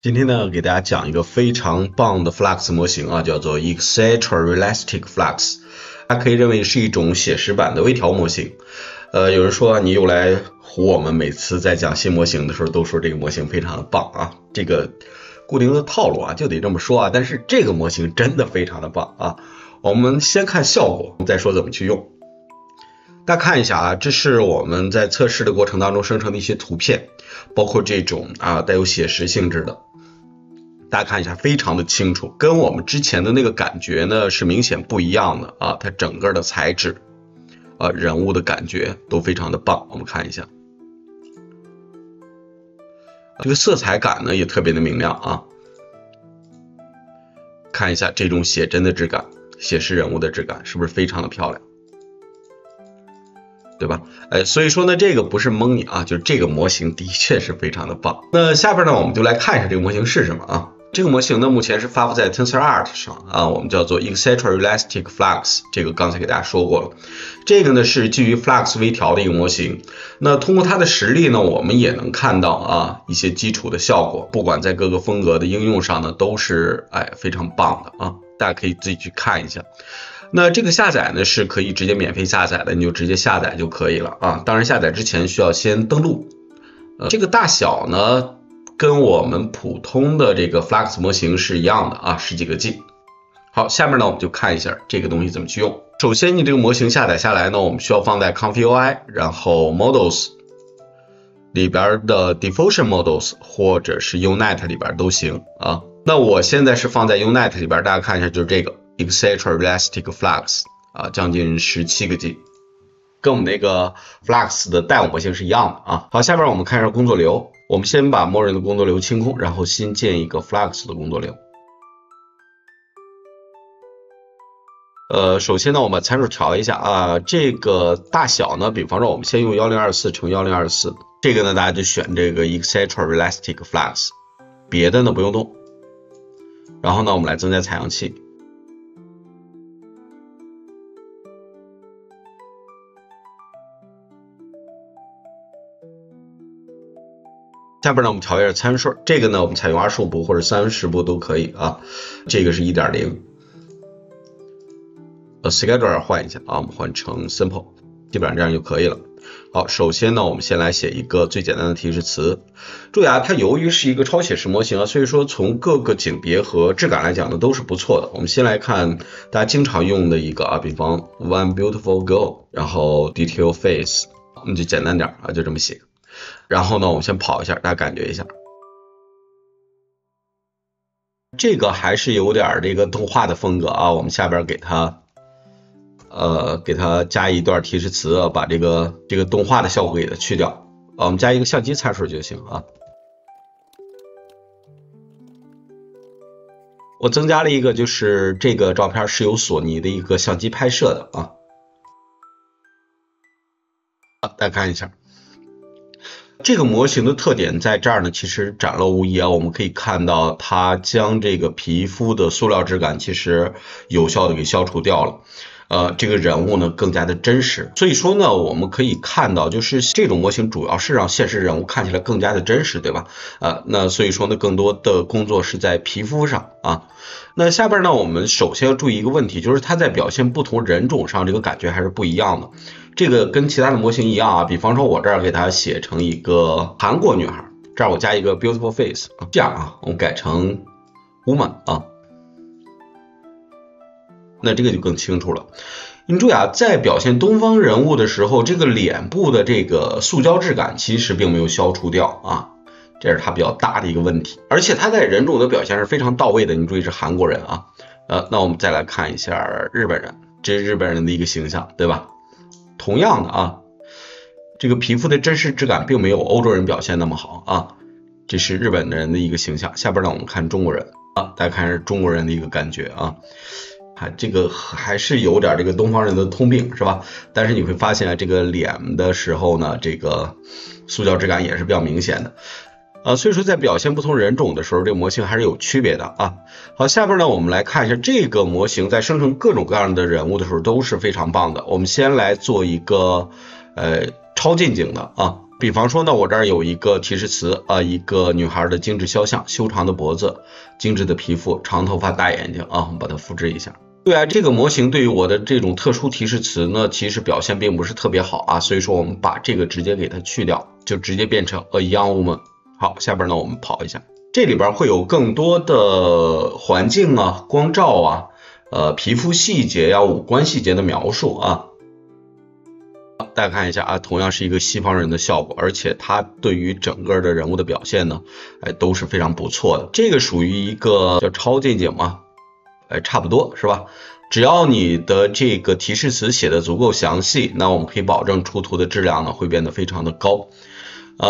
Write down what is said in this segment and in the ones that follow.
今天呢，给大家讲一个非常棒的 flux 模型啊，叫做 Extra Realistic Flux， 它可以认为是一种写实版的微调模型。有人说啊，你又来唬我们，每次在讲新模型的时候都说这个模型非常的棒啊，这个固定的套路啊，就得这么说啊。但是这个模型真的非常的棒啊，我们先看效果，再说怎么去用。大家看一下啊，这是我们在测试的过程当中生成的一些图片，包括这种啊带有写实性质的。 大家看一下，非常的清楚，跟我们之前的那个感觉呢是明显不一样的啊！它整个的材质，人物的感觉都非常的棒。我们看一下，这个色彩感呢也特别的明亮啊！看一下这种写真的质感，写实人物的质感，是不是非常的漂亮？对吧？哎，所以说呢，这个不是蒙你啊，就是这个模型的确是非常的棒。那下边呢，我们就来看一下这个模型是什么啊？ 这个模型呢，目前是发布在 TensorArt 上啊，我们叫做 Extra Realistic Flux， 这个刚才给大家说过了。这个呢是基于 flux 微调的一个模型。那通过它的实例呢，我们也能看到啊一些基础的效果，不管在各个风格的应用上呢，都是非常棒的啊。大家可以自己去看一下。那这个下载呢是可以直接免费下载的，你就直接下载就可以了啊。当然下载之前需要先登录。这个大小呢？ 跟我们普通的这个 flux 模型是一样的啊，十几个 G。好，下面呢我们就看一下这个东西怎么去用。首先，你这个模型下载下来呢，我们需要放在 ComfyUI， 然后 Models 里边的 Diffusion Models 或者是 UNet 里边都行啊。那我现在是放在 UNet 里边，大家看一下，就是这个 Extra Realistic Flux 啊，将近17个 G， 跟我们那个 flux 的带网模型是一样的啊。好，下面我们看一下工作流。 我们先把默认的工作流清空，然后新建一个 flux 的工作流。首先呢，我们把参数调一下啊，这个大小呢，比方说我们先用1024乘1024，这个呢大家就选这个 Extra Realistic Flux， 别的呢不用动。然后呢，我们来增加采样器。 下边呢，我们调一下参数。这个呢，我们采用25步或者30步都可以啊。这个是 1.0， scheduler 换一下啊，我们换成 simple， 基本上这样就可以了。好，首先呢，我们先来写一个最简单的提示词。注意啊，它由于是一个超写实模型啊，所以说从各个景别和质感来讲呢，都是不错的。我们先来看大家经常用的一个啊，比方 one beautiful girl， 然后 detail face， 我们就简单点啊，就这么写。 然后呢，我们先跑一下，大家感觉一下，这个还是有点这个动画的风格啊。我们下边给它加一段提示词啊，把这个动画的效果给它去掉啊。我们加一个相机参数就行啊。我增加了一个，就是这个照片是由索尼的一个相机拍摄的啊。好，大家看一下。 这个模型的特点在这儿呢，其实展露无遗啊。我们可以看到，它将这个皮肤的塑料质感其实有效的给消除掉了。这个人物呢更加的真实。所以说呢，我们可以看到，就是这种模型主要是让现实人物看起来更加的真实，对吧？那所以说呢，更多的工作是在皮肤上啊。那下边呢，我们首先要注意一个问题，就是它在表现不同人种上，这个感觉还是不一样的。 这个跟其他的模型一样啊，比方说我这儿给它写成一个韩国女孩，这儿我加一个 beautiful face， 这样啊，我们改成 woman 啊，那这个就更清楚了。您注意啊，在表现东方人物的时候，这个脸部的这个塑胶质感其实并没有消除掉啊，这是它比较大的一个问题。而且它在人种的表现是非常到位的，您注意是韩国人啊，那我们再来看一下日本人，这是日本人的一个形象，对吧？ 同样的啊，这个皮肤的真实质感并没有欧洲人表现那么好啊，这是日本人的一个形象。下边呢，我们看中国人啊，大家看是中国人的一个感觉啊，这个还是有点这个东方人的通病是吧？但是你会发现啊，这个脸的时候呢，这个塑胶质感也是比较明显的。 所以说在表现不同人种的时候，这个模型还是有区别的啊。好，下边呢，我们来看一下这个模型在生成各种各样的人物的时候都是非常棒的。我们先来做一个超近景的啊，比方说呢，我这儿有一个提示词啊，一个女孩的精致肖像，修长的脖子，精致的皮肤，长头发，大眼睛啊，我们把它复制一下。对啊，这个模型对于我的这种特殊提示词呢，其实表现并不是特别好啊，所以说我们把这个直接给它去掉，就直接变成a young woman。好，下边呢我们跑一下，这里边会有更多的环境啊、光照啊、皮肤细节呀、五官细节的描述啊。 大家看一下啊，同样是一个西方人的效果，而且他对于整个的人物的表现呢，哎都是非常不错的。这个属于一个叫超近景嘛，哎差不多是吧？只要你的这个提示词写的足够详细，那我们可以保证出图的质量呢会变得非常的高。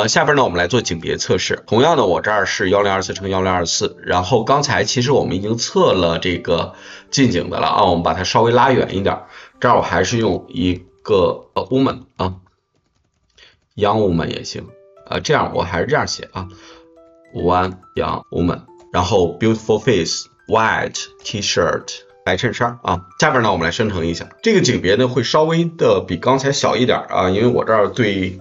下边呢我们来做景别测试。同样的，我这儿是1024×1024，然后刚才其实我们已经测了这个近景的了啊，我们把它稍微拉远一点。这儿我还是用一个woman 啊 ，young woman 也行啊，这样我还是这样写啊 ，one young woman， 然后 beautiful face white T-shirt 白衬衫啊。下边呢，我们来生成一下这个景别呢，会稍微的比刚才小一点啊，因为我这儿对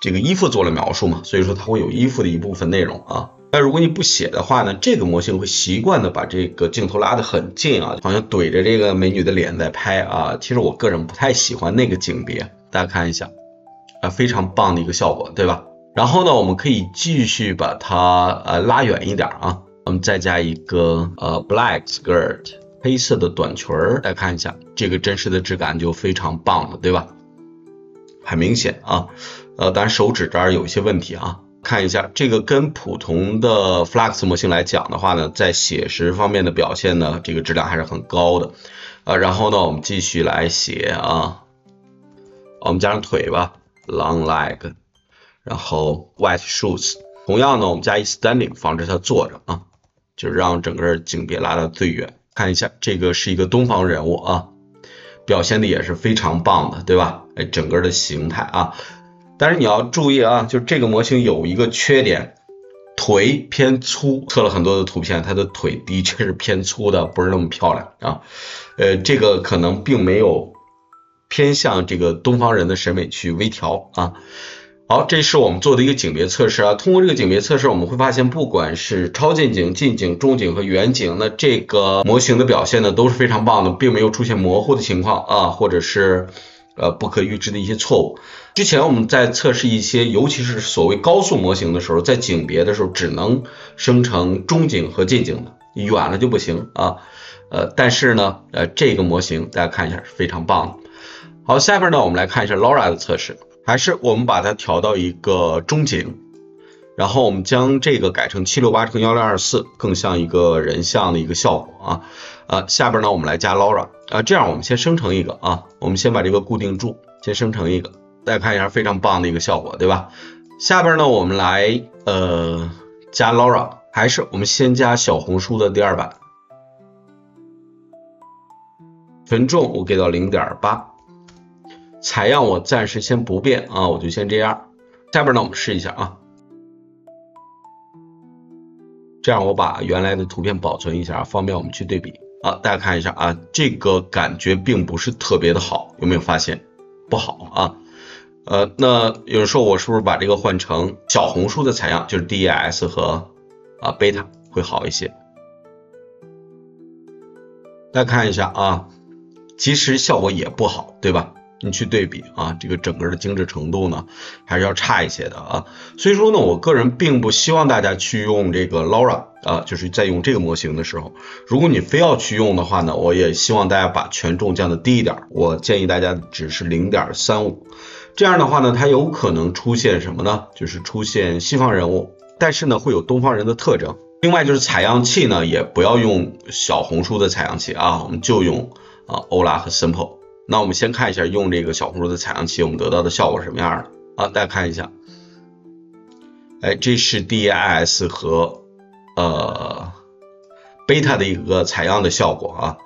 这个衣服做了描述嘛，所以说它会有衣服的一部分内容啊。那如果你不写的话呢，这个模型会习惯的把这个镜头拉得很近啊，好像怼着这个美女的脸在拍啊。其实我个人不太喜欢那个景别，大家看一下啊，非常棒的一个效果，对吧？然后呢，我们可以继续把它拉远一点啊，我们再加一个black skirt 黑色的短裙儿，大家看一下，这个真实的质感就非常棒了，对吧？很明显啊，当然手指这儿有一些问题啊。 看一下这个跟普通的 flux 模型来讲的话呢，在写实方面的表现呢，这个质量还是很高的。然后呢，我们继续来写啊，我们加上腿吧 ，long leg， 然后 white shoes。同样呢，我们加一 standing， 防止它坐着啊，就是让整个景别拉到最远。看一下这个是一个东方人物啊，表现的也是非常棒的，对吧？哎，整个的形态啊。 但是你要注意啊，就这个模型有一个缺点，腿偏粗。测了很多的图片，它的腿的确是偏粗的，不是那么漂亮啊。这个可能并没有偏向这个东方人的审美去微调啊。好，这是我们做的一个景别测试啊。通过这个景别测试，我们会发现，不管是超近景、近景、中景和远景，那这个模型的表现呢都是非常棒的，并没有出现模糊的情况啊，或者是。 不可预知的一些错误。之前我们在测试一些，尤其是所谓高速模型的时候，在景别的时候只能生成中景和近景的，远了就不行啊。但是呢，这个模型大家看一下是非常棒的。好，下边呢我们来看一下 LoRA 的测试，还是我们把它调到一个中景，然后我们将这个改成768×1024，更像一个人像的一个效果啊。下边呢我们来加 LoRA。 这样我们先生成一个啊，我们先把这个固定住，先生成一个，大家看一下非常棒的一个效果，对吧？下边呢，我们来加 LoRA， 还是我们先加小红书的第二版，权重我给到 0.8， 采样我暂时先不变啊，我就先这样。下边呢，我们试一下啊，这样我把原来的图片保存一下，方便我们去对比。 啊，大家看一下啊，这个感觉并不是特别的好，有没有发现？不好啊。那有人说我是不是把这个换成小红书的采样，就是 DES 和贝塔会好一些？大家看一下啊，其实效果也不好，对吧？你去对比啊，这个整个的精致程度呢，还是要差一些的啊。所以说呢，我个人并不希望大家去用这个 LoRA。 就是在用这个模型的时候，如果你非要去用的话呢，我也希望大家把权重降得低一点。我建议大家只是 0.35， 这样的话呢，它有可能出现什么呢？就是出现西方人物，但是呢会有东方人的特征。另外就是采样器呢，也不要用小红书的采样器啊，我们就用Euler 和 Simple。那我们先看一下用这个小红书的采样器，我们得到的效果是什么样的啊？大家看一下，哎，这是 DES 和 贝塔的一个采样的效果啊，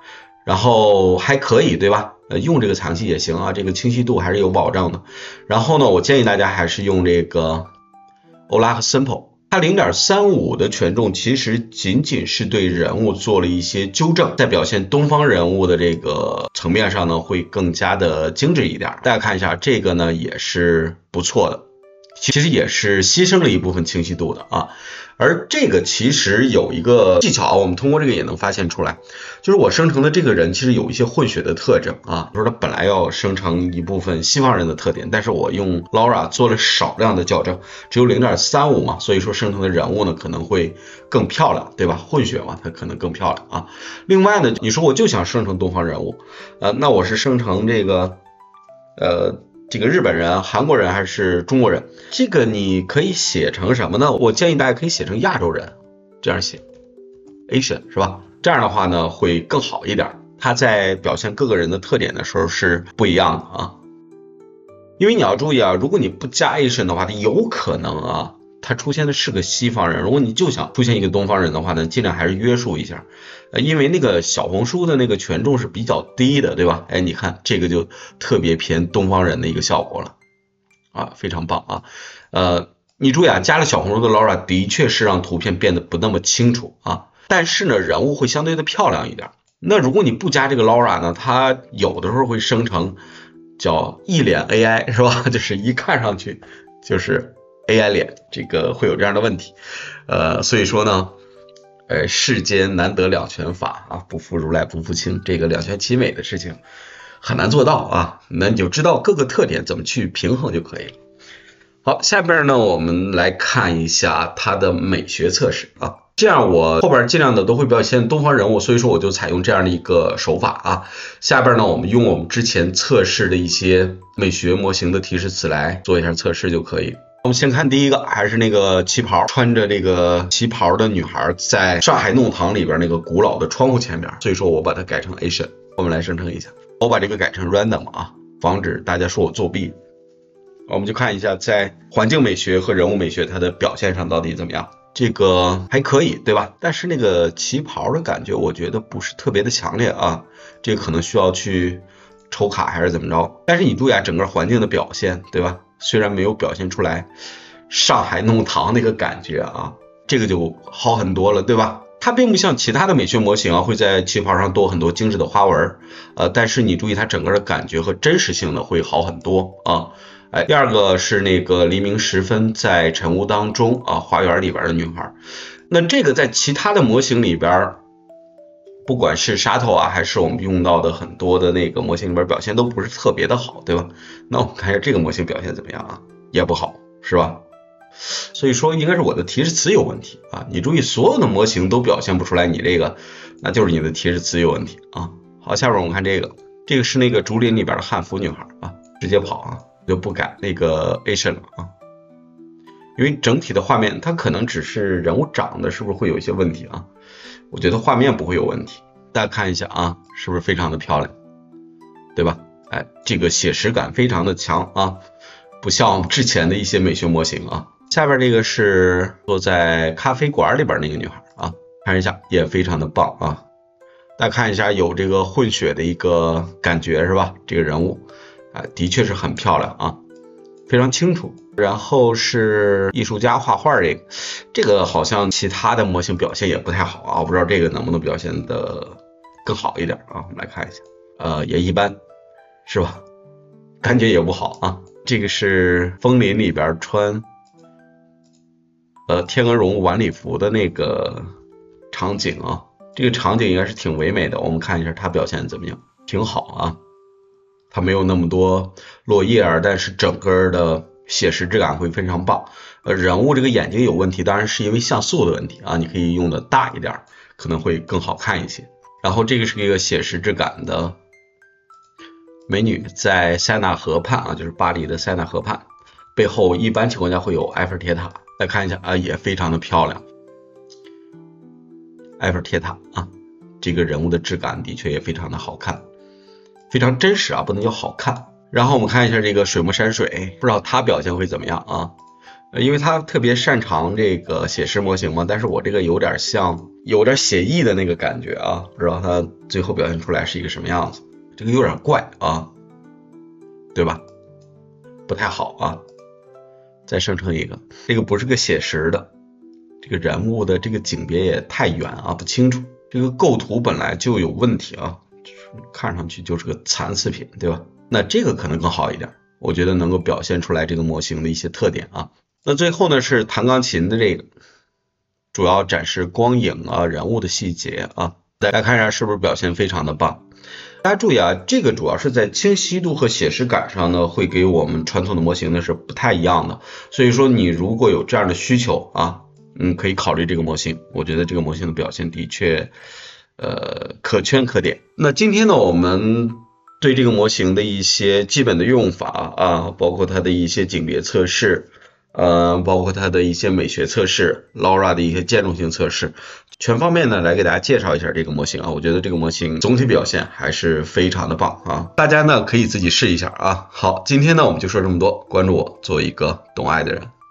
然后还可以，对吧？用这个采样器也行啊，这个清晰度还是有保障的。然后呢，我建议大家还是用这个欧拉和 Simple， 它 0.35 的权重其实仅仅是对人物做了一些纠正，在表现东方人物的这个层面上呢，会更加的精致一点。大家看一下这个呢，也是不错的。其实也是牺牲了一部分清晰度的啊。而这个其实有一个技巧，我们通过这个也能发现出来，就是我生成的这个人其实有一些混血的特征啊，比如说他本来要生成一部分西方人的特点，但是我用 LoRA 做了少量的校正，只有 0.35 嘛，所以说生成的人物呢可能会更漂亮，对吧？混血嘛，它可能更漂亮啊。另外呢，你说我就想生成东方人物，那我是生成这个这个日本人、韩国人还是中国人？这个你可以写成什么呢？我建议大家可以写成亚洲人，这样写 ，Asian 是吧？这样的话呢会更好一点。它在表现各个人的特点的时候是不一样的啊。因为你要注意啊，如果你不加 Asian 的话，它有可能啊，它出现的是个西方人。如果你就想出现一个东方人的话呢，尽量还是约束一下，因为那个小红书的那个权重是比较低的，对吧？哎，你看这个就特别偏东方人的一个效果了啊，非常棒啊。你注意啊，加了小红书的 LoRA 的确是让图片变得不那么清楚啊，但是呢人物会相对的漂亮一点。那如果你不加这个 LoRA 呢，它有的时候会生成叫一脸 AI 是吧？就是一看上去就是AI 脸，这个会有这样的问题，所以说呢，世间难得两全法啊，不负如来不负卿，这个两全其美的事情很难做到啊，那你就知道各个特点怎么去平衡就可以了。好，下边呢我们来看一下它的美学测试啊，这样我后边尽量的都会表现东方人物，所以说我就采用这样的一个手法啊。下边呢我们用我们之前测试的一些美学模型的提示词来做一下测试就可以。我们先看第一个，还是那个旗袍，穿着这个旗袍的女孩在上海弄堂里边那个古老的窗户前面，所以说我把它改成 Asian。 我们来生成一下，我把这个改成 random 啊，防止大家说我作弊。我们就看一下在环境美学和人物美学它的表现上到底怎么样，这个还可以对吧？但是那个旗袍的感觉我觉得不是特别的强烈啊，这个可能需要去抽卡还是怎么着。但是你注意啊，整个环境的表现对吧，虽然没有表现出来上海弄堂那个感觉啊，这个就好很多了对吧？它并不像其他的美学模型啊，会在旗袍上多很多精致的花纹，但是你注意它整个的感觉和真实性呢会好很多啊。哎，第二个是那个黎明时分在晨雾当中啊，花园里边的女孩，那这个在其他的模型里边，不管是沙头啊，还是我们用到的很多的那个模型里边，表现都不是特别的好，对吧？那我们看一下这个模型表现怎么样啊？也不好，是吧？所以说应该是我的提示词有问题啊！你注意，所有的模型都表现不出来你这个，那就是你的提示词有问题啊。好，下边我们看这个，这个是那个竹林里边的汉服女孩啊，直接跑啊，就不改那个 Asian 了啊，因为整体的画面它可能只是人物长得是不是会有一些问题啊？我觉得画面不会有问题，大家看一下啊，是不是非常的漂亮，对吧？哎，这个写实感非常的强啊，不像之前的一些美学模型啊。下边这个是坐在咖啡馆里边那个女孩啊，看一下也非常的棒啊，大家看一下有这个混血的一个感觉是吧？这个人物啊，的确是很漂亮啊，非常清楚。然后是艺术家画画，这个好像其他的模型表现也不太好啊，我不知道这个能不能表现的更好一点啊，我们来看一下，也一般是吧？感觉也不好啊。这个是枫林里边穿天鹅绒晚礼服的那个场景啊，这个场景应该是挺唯美的，我们看一下它表现怎么样，挺好啊，它没有那么多落叶啊，但是整个的写实质感会非常棒。人物这个眼睛有问题，当然是因为像素的问题啊，你可以用的大一点，可能会更好看一些。然后这个是一个写实质感的美女在塞纳河畔啊，就是巴黎的塞纳河畔，背后一般情况下会有埃菲尔铁塔，来看一下啊，也非常的漂亮。埃菲尔铁塔啊，这个人物的质感的确也非常的好看，非常真实啊，不能叫好看。然后我们看一下这个水墨山水，不知道它表现会怎么样啊？因为它特别擅长这个写实模型嘛，但是我这个有点写意的那个感觉啊，不知道它最后表现出来是一个什么样子，这个有点怪啊，对吧？不太好啊。再生成一个，这个不是个写实的，这个人物的这个景别也太远啊，不清楚，这个构图本来就有问题啊，看上去就是个残次品，对吧？那这个可能更好一点，我觉得能够表现出来这个模型的一些特点啊。那最后呢是弹钢琴的这个，主要展示光影啊、人物的细节啊，大家看一下是不是表现非常的棒。 大家注意啊，这个主要是在清晰度和写实感上呢，会给我们传统的模型呢是不太一样的。所以说，你如果有这样的需求啊，可以考虑这个模型。我觉得这个模型的表现的确，可圈可点。那今天呢，我们对这个模型的一些基本的用法啊，包括它的一些景别测试，包括它的一些美学测试 ，LoRA 的一些兼容性测试。 全方面呢，来给大家介绍一下这个模型啊，我觉得这个模型总体表现还是非常的棒啊，大家呢可以自己试一下啊。好，今天呢我们就说这么多，关注我，做一个懂爱的人。